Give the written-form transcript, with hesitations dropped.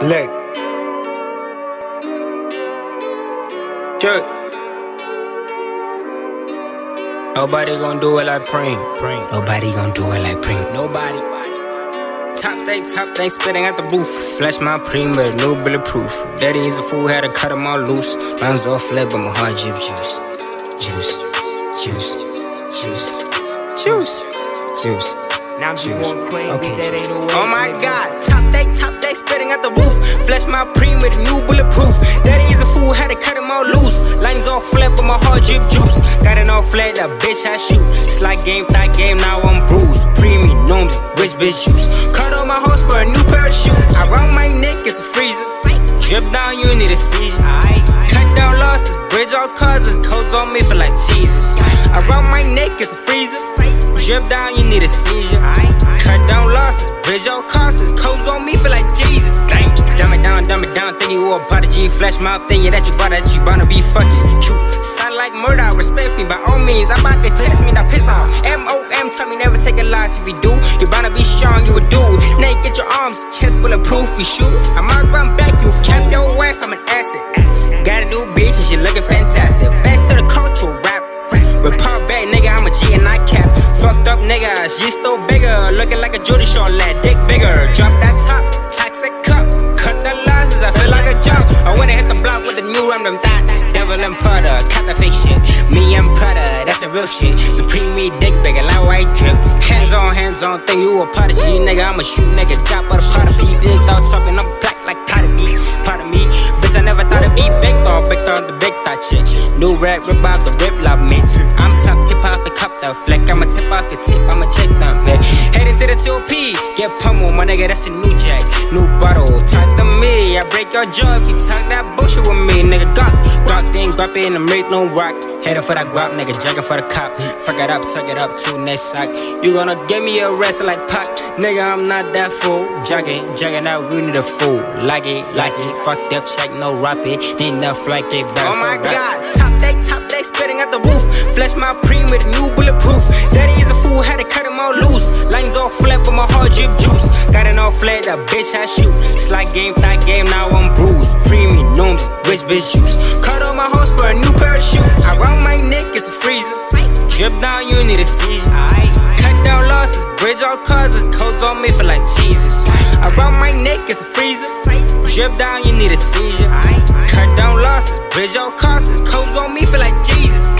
Black Jerk. Nobody gon' do it like Supreme. Nobody gon' do it like Supreme. Nobody. Top thing, spitting at the booth. Flash my Supreme with a new bulletproof. Daddy is a fool, had to cut him all loose. Mine's all flat, but my heart drip juice. Juice. Now you won't claim okay. That ain't no way. Oh my God. Top day, spitting at the roof. Flash my Supreme with a new bulletproof. Daddy is a fool, had to cut him all loose. Lines all flat, but my heart drip juice. Got it all flat, that bitch I shoot. It's like game, thigh game, now I'm bruised. Supreme, gnomes, rich bitch juice. Cut off my horse for a new parachute. Around my neck, it's a freezer. Drip down, you need a seizure. Cut down losses, bridge all causes. Codes on me for like Jesus. Around my neck, it's a freezer. Drip down, you need a seizure. Cut down losses, bridge all costs. Codes on me feel like Jesus. Dumb it down, think you a prodigy. Flash my thing, yeah, that you bound to be fucking cute. Sound like murder, respect me by all means. I'm about to test me, now piss off. MOM tell me never take a loss. If you do, you bound to be strong, you a dude. Now you get your arms, chest bulletproof, we shoot. I might as well back you, cap your ass, I'm an asset. Got a new bitch and she looking fantastic. Back to the cultural rap. Repop back, nigga, I'm a G and I cap. Fucked up nigga, she's still bigger. Looking like a Judy Shaw lad, dick bigger. Drop that top, toxic cup. Cut the losses, I feel like a jock. I wanna hit the block with a new random thought. Devil and Prada, cut the fake shit. Me and Prada, that's the real shit. Supreme me, dick bigger, like white drip. Hands on, think you a prodigy, nigga. I'm a shoot nigga, drop all the prodigy. Big dog chopping, I'm black like prodigy. Pardon me, bitch, I never thought it'd be big dog, the big thought shit. New rap, rip out the rip, love me. I'm top tip off the cup, the flick. I'ma tip off your tip, I'ma check them, man. Headed to the 2P, get pummeled, my nigga, that's a new jack. New bottle, talk to me. I break your jaw if you talk that bullshit with me, nigga. Gawk, then grab it and I make no rock. Headed for that guap, nigga, jagging for the cop. Fuck it up, tuck it up, two next sock. You gonna get me arrested like Pac. Nigga, I'm not that fool. Jogging out, we need a fool. Like it, fucked up, check, no rapid. Need enough like it, back. Oh my God, top day, spitting at the roof. Flash my Supreme with a new bulletproof. Daddy is a fool, had to cut him all loose. Lines all flat, but my heart drip juice. Got it all flat, that bitch I shoot. It's like game, thigh game, now I'm bruised. Supreme, gnomes, rich bitch juice. Cut off my horse for a new parachute. Around my neck, it's a freezer. Drip down, you need a seizure. Cut down losses, bridge all causes. Codes on me feel like Jesus. Around my neck, it's a freezer. Drip down, you need a seizure. Cut down losses, bridge all causes. Codes on me feel like Jesus.